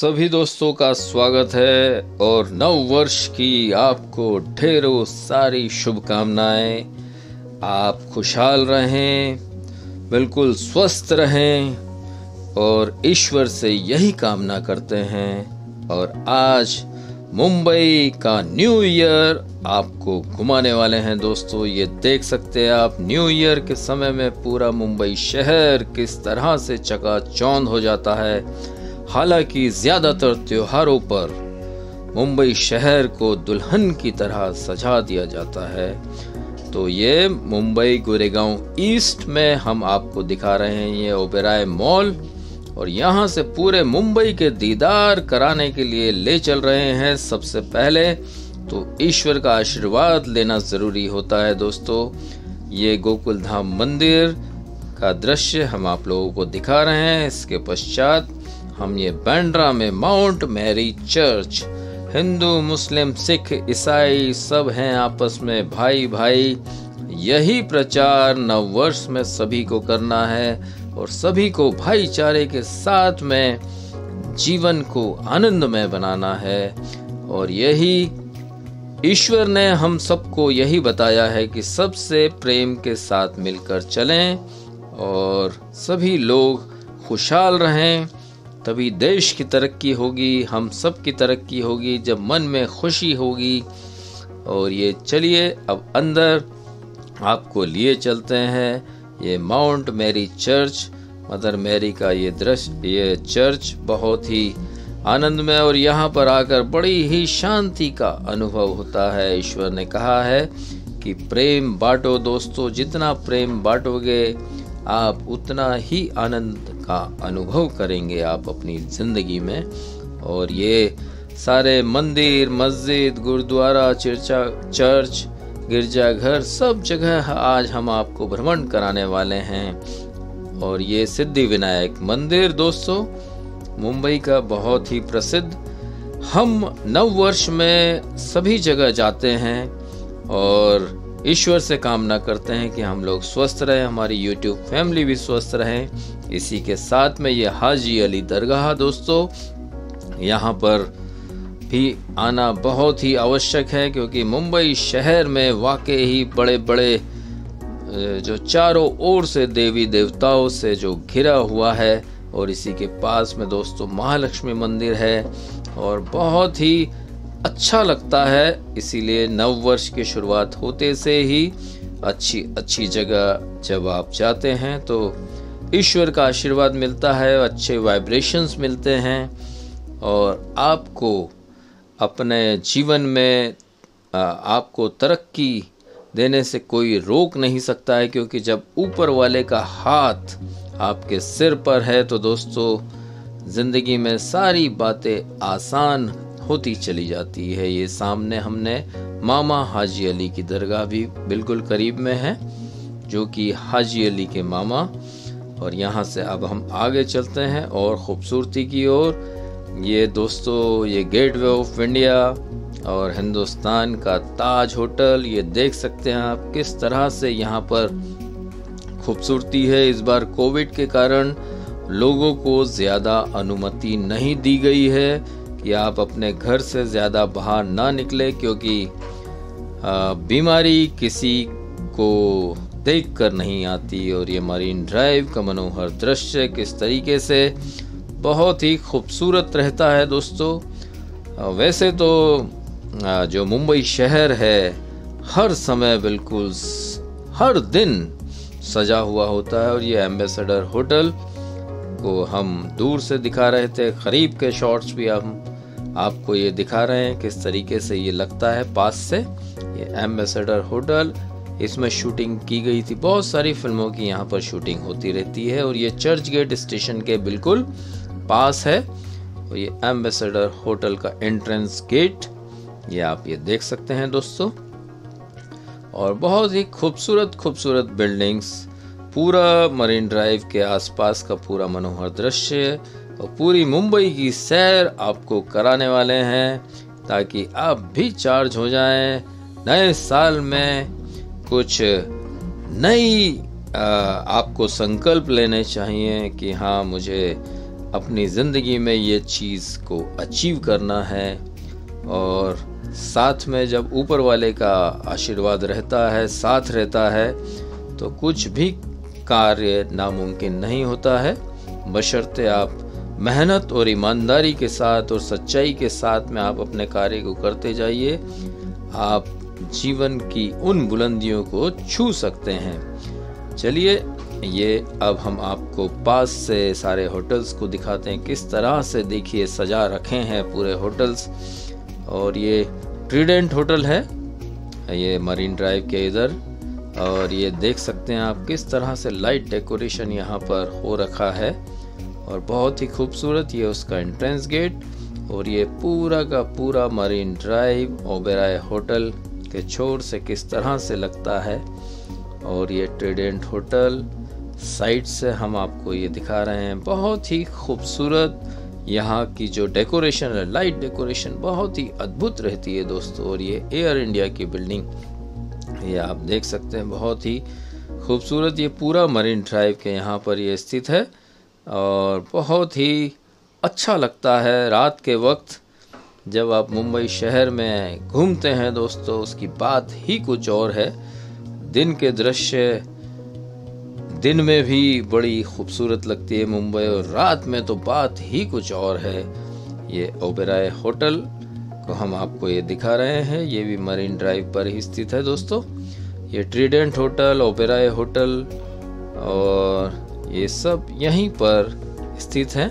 सभी दोस्तों का स्वागत है और नव वर्ष की आपको ढेरों सारी शुभकामनाएं। आप खुशहाल रहें, बिल्कुल स्वस्थ रहें और ईश्वर से यही कामना करते हैं। और आज मुंबई का न्यू ईयर आपको घुमाने वाले हैं दोस्तों। ये देख सकते हैं आप, न्यू ईयर के समय में पूरा मुंबई शहर किस तरह से चकाचौंध हो जाता है। हालांकि ज़्यादातर त्योहारों पर मुंबई शहर को दुल्हन की तरह सजा दिया जाता है, तो ये मुंबई गोरेगांव ईस्ट में हम आपको दिखा रहे हैं ये ओबेराय मॉल। और यहाँ से पूरे मुंबई के दीदार कराने के लिए ले चल रहे हैं। सबसे पहले तो ईश्वर का आशीर्वाद लेना ज़रूरी होता है दोस्तों। ये गोकुलधाम मंदिर का दृश्य हम आप लोगों को दिखा रहे हैं। इसके पश्चात हम ये बांद्रा में माउंट मैरी चर्च, हिंदू मुस्लिम सिख ईसाई सब हैं आपस में भाई भाई। यही प्रचार नववर्ष में सभी को करना है और सभी को भाईचारे के साथ में जीवन को आनंदमय बनाना है। और यही ईश्वर ने हम सबको यही बताया है कि सबसे प्रेम के साथ मिलकर चलें और सभी लोग खुशहाल रहें, तभी देश की तरक्की होगी, हम सब की तरक्की होगी, जब मन में खुशी होगी। और ये चलिए अब अंदर आपको लिए चलते हैं। ये Mount Mary church, mother Mary का ये दृश्य, ये चर्च बहुत ही आनंदमय और यहाँ पर आकर बड़ी ही शांति का अनुभव होता है। ईश्वर ने कहा है कि प्रेम बांटो दोस्तों, जितना प्रेम बांटोगे आप उतना ही आनंद का अनुभव करेंगे आप अपनी ज़िंदगी में। और ये सारे मंदिर, मस्जिद, गुरुद्वारा, चर्च, गिरजाघर, सब जगह आज हम आपको भ्रमण कराने वाले हैं। और ये सिद्धिविनायक मंदिर दोस्तों मुंबई का बहुत ही प्रसिद्ध, हम नववर्ष में सभी जगह जाते हैं और ईश्वर से कामना करते हैं कि हम लोग स्वस्थ रहें, हमारी यूट्यूब फैमिली भी स्वस्थ रहें। इसी के साथ में ये हाजी अली दरगाह दोस्तों, यहाँ पर भी आना बहुत ही आवश्यक है क्योंकि मुंबई शहर में वाकई ही बड़े बड़े जो चारों ओर से देवी देवताओं से जो घिरा हुआ है। और इसी के पास में दोस्तों महालक्ष्मी मंदिर है और बहुत ही अच्छा लगता है। इसीलिए नववर्ष की शुरुआत होते से ही अच्छी अच्छी जगह जब आप जाते हैं तो ईश्वर का आशीर्वाद मिलता है, अच्छे वाइब्रेशंस मिलते हैं और आपको अपने जीवन में आपको तरक्की देने से कोई रोक नहीं सकता है, क्योंकि जब ऊपर वाले का हाथ आपके सिर पर है तो दोस्तों ज़िंदगी में सारी बातें आसान होती चली जाती है। ये सामने हमने मामा हाजी अली की दरगाह भी बिल्कुल करीब में है, जो कि हाजी अली के मामा। और यहाँ से अब हम आगे चलते हैं और ख़ूबसूरती की ओर। ये दोस्तों ये गेटवे ऑफ इंडिया और हिंदुस्तान का ताज होटल, ये देख सकते हैं आप किस तरह से यहाँ पर खूबसूरती है। इस बार कोविड के कारण लोगों को ज़्यादा अनुमति नहीं दी गई है कि आप अपने घर से ज़्यादा बाहर ना निकले, क्योंकि बीमारी किसी को देख कर नहीं आती। और ये मरीन ड्राइव का मनोहर दृश्य किस तरीके से बहुत ही खूबसूरत रहता है दोस्तों। वैसे तो जो मुंबई शहर है हर समय बिल्कुल हर दिन सजा हुआ होता है। और ये एम्बेसडर होटल को हम दूर से दिखा रहे थे, करीब के शॉट्स भी हम आपको ये दिखा रहे हैं किस तरीके से ये लगता है पास से। ये एम्बेसडर होटल, इसमें शूटिंग की गई थी, बहुत सारी फिल्मों की यहाँ पर शूटिंग होती रहती है। और ये चर्च गेट स्टेशन के बिल्कुल पास है। और ये एम्बेसडर होटल का एंट्रेंस गेट ये आप ये देख सकते हैं दोस्तों। और बहुत ही खूबसूरत खूबसूरत बिल्डिंग्स, पूरा मरीन ड्राइव के आसपास का पूरा मनोहर दृश्य और पूरी मुंबई की सैर आपको कराने वाले हैं, ताकि आप भी चार्ज हो जाएं। नए साल में कुछ नई आपको संकल्प लेने चाहिए कि हाँ मुझे अपनी ज़िंदगी में ये चीज़ को अचीव करना है। और साथ में जब ऊपर वाले का आशीर्वाद रहता है, साथ रहता है, तो कुछ भी कार्य नामुमकिन नहीं होता है, बशर्ते आप मेहनत और ईमानदारी के साथ और सच्चाई के साथ में आप अपने कार्य को करते जाइए। आप जीवन की उन बुलंदियों को छू सकते हैं। चलिए, ये अब हम आपको पास से सारे होटल्स को दिखाते हैं, किस तरह से देखिए सजा रखे हैं पूरे होटल्स। और ये ट्राइडेंट होटल है, ये मरीन ड्राइव के इधर, और ये देख सकते हैं आप किस तरह से लाइट डेकोरेशन यहाँ पर हो रखा है और बहुत ही खूबसूरत। ये उसका एंट्रेंस गेट और ये पूरा का पूरा मरीन ड्राइव ओबेरॉय होटल के छोर से किस तरह से लगता है। और ये ट्राइडेंट होटल साइड से हम आपको ये दिखा रहे हैं, बहुत ही खूबसूरत यहाँ की जो डेकोरेशन है, लाइट डेकोरेशन बहुत ही अद्भुत रहती है दोस्तों। और ये एयर इंडिया की बिल्डिंग, ये आप देख सकते हैं, बहुत ही खूबसूरत। ये पूरा मरीन ड्राइव के यहाँ पर ये स्थित है और बहुत ही अच्छा लगता है रात के वक्त जब आप मुंबई शहर में घूमते हैं दोस्तों, उसकी बात ही कुछ और है। दिन के दृश्य दिन में भी बड़ी खूबसूरत लगती है मुंबई, और रात में तो बात ही कुछ और है। ये ओबेरॉय होटल को हम आपको ये दिखा रहे हैं, ये भी मरीन ड्राइव पर ही स्थित है दोस्तों। ये ट्राइडेंट होटल, ओबेरॉय होटल और ये सब यहीं पर स्थित हैं।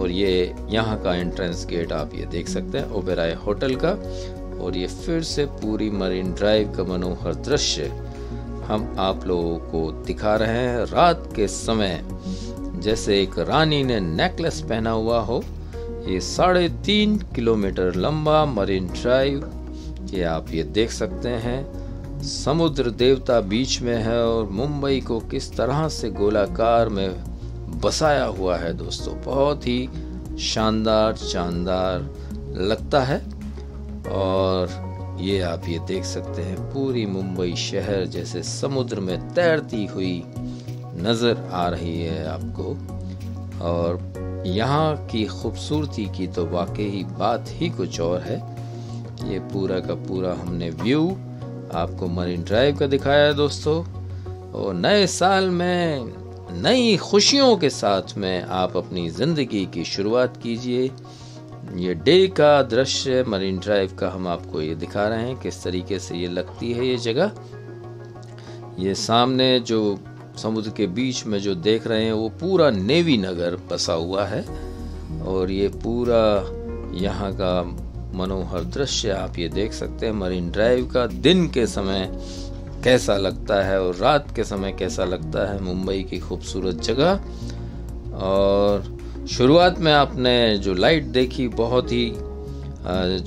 और ये यहाँ का एंट्रेंस गेट आप ये देख सकते हैं ओबेरॉय होटल का। और ये फिर से पूरी मरीन ड्राइव का मनोहर दृश्य हम आप लोगों को दिखा रहे हैं रात के समय, जैसे एक रानी ने नेकलेस पहना हुआ हो। ये 3.5 किलोमीटर लंबा मरीन ड्राइव, ये आप ये देख सकते हैं, समुद्र देवता बीच में है और मुंबई को किस तरह से गोलाकार में बसाया हुआ है दोस्तों, बहुत ही शानदार शानदार लगता है। और ये आप ये देख सकते हैं पूरी मुंबई शहर जैसे समुद्र में तैरती हुई नज़र आ रही है आपको। और यहाँ की खूबसूरती की तो वाकई बात ही कुछ और है। ये पूरा का पूरा हमने व्यू आपको मरीन ड्राइव का दिखाया है दोस्तों। और नए साल में नई खुशियों के साथ में आप अपनी ज़िंदगी की शुरुआत कीजिए। ये डे का दृश्य मरीन ड्राइव का हम आपको ये दिखा रहे हैं, किस तरीके से ये लगती है ये जगह। ये सामने जो समुद्र के बीच में जो देख रहे हैं वो पूरा नेवी नगर बसा हुआ है। और ये पूरा यहाँ का मनोहर दृश्य आप ये देख सकते हैं मरीन ड्राइव का, दिन के समय कैसा लगता है और रात के समय कैसा लगता है, मुंबई की खूबसूरत जगह। और शुरुआत में आपने जो लाइट देखी बहुत ही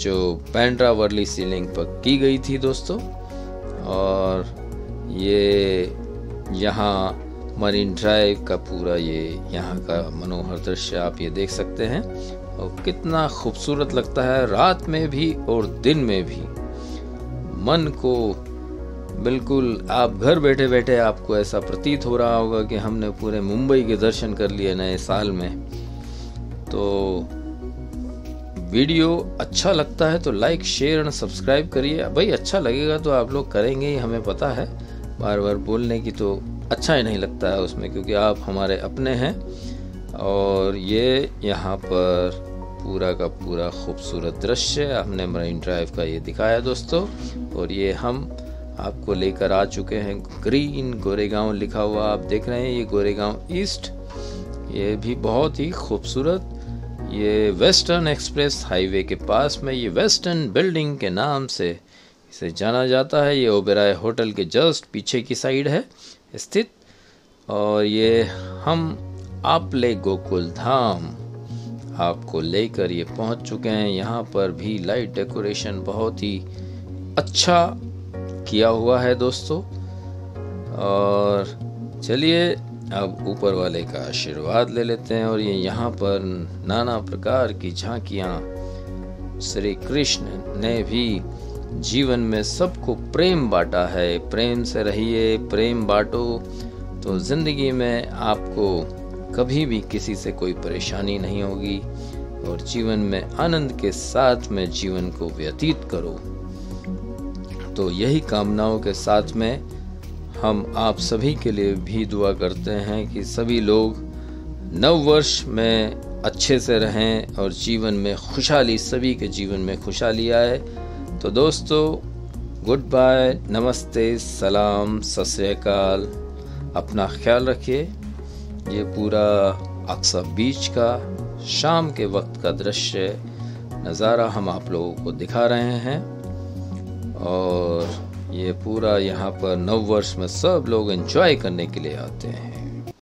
जो बांद्रा वर्ली सी लिंक पर की गई थी दोस्तों। और ये यहाँ मरीन ड्राइव का पूरा ये यहाँ का मनोहर दृश्य आप ये देख सकते हैं, और कितना खूबसूरत लगता है रात में भी और दिन में भी। मन को बिल्कुल, आप घर बैठे बैठे आपको ऐसा प्रतीत हो रहा होगा कि हमने पूरे मुंबई के दर्शन कर लिए नए साल में। तो वीडियो अच्छा लगता है तो लाइक, शेयर एंड सब्सक्राइब करिए भाई। अच्छा लगेगा तो आप लोग करेंगे ही, हमें पता है। बार बार बोलने की तो अच्छा ही नहीं लगता है उसमें, क्योंकि आप हमारे अपने हैं। और ये यहाँ पर पूरा का पूरा खूबसूरत दृश्य हमने मरीन ड्राइव का ये दिखाया दोस्तों। और ये हम आपको लेकर आ चुके हैं, ग्रीन गोरेगांव लिखा हुआ आप देख रहे हैं, ये गोरेगांव ईस्ट, ये भी बहुत ही खूबसूरत। ये वेस्टर्न एक्सप्रेस हाईवे के पास में ये वेस्टर्न बिल्डिंग के नाम से इसे जाना जाता है। ये ओबेरॉय होटल के जस्ट पीछे की साइड है स्थित। और ये हम आप ले गोकुलधाम आपको लेकर ये पहुंच चुके हैं। यहाँ पर भी लाइट डेकोरेशन बहुत ही अच्छा किया हुआ है दोस्तों। और चलिए अब ऊपर वाले का आशीर्वाद ले लेते हैं। और ये यहाँ पर नाना प्रकार की झांकियाँ, श्री कृष्ण ने भी जीवन में सबको प्रेम बांटा है, प्रेम से रहिए, प्रेम बांटो तो ज़िंदगी में आपको कभी भी किसी से कोई परेशानी नहीं होगी और जीवन में आनंद के साथ में जीवन को व्यतीत करो। तो यही कामनाओं के साथ में हम आप सभी के लिए भी दुआ करते हैं कि सभी लोग नव वर्ष में अच्छे से रहें और जीवन में खुशहाली, सभी के जीवन में खुशहाली आए। तो दोस्तों, गुड बाय, नमस्ते, सलाम, सत श्री अकाल। अपना ख्याल रखिए। ये पूरा अक्सा बीच का शाम के वक्त का दृश्य नज़ारा हम आप लोगों को दिखा रहे हैं और ये पूरा यहाँ पर नव वर्ष में सब लोग एंजॉय करने के लिए आते हैं।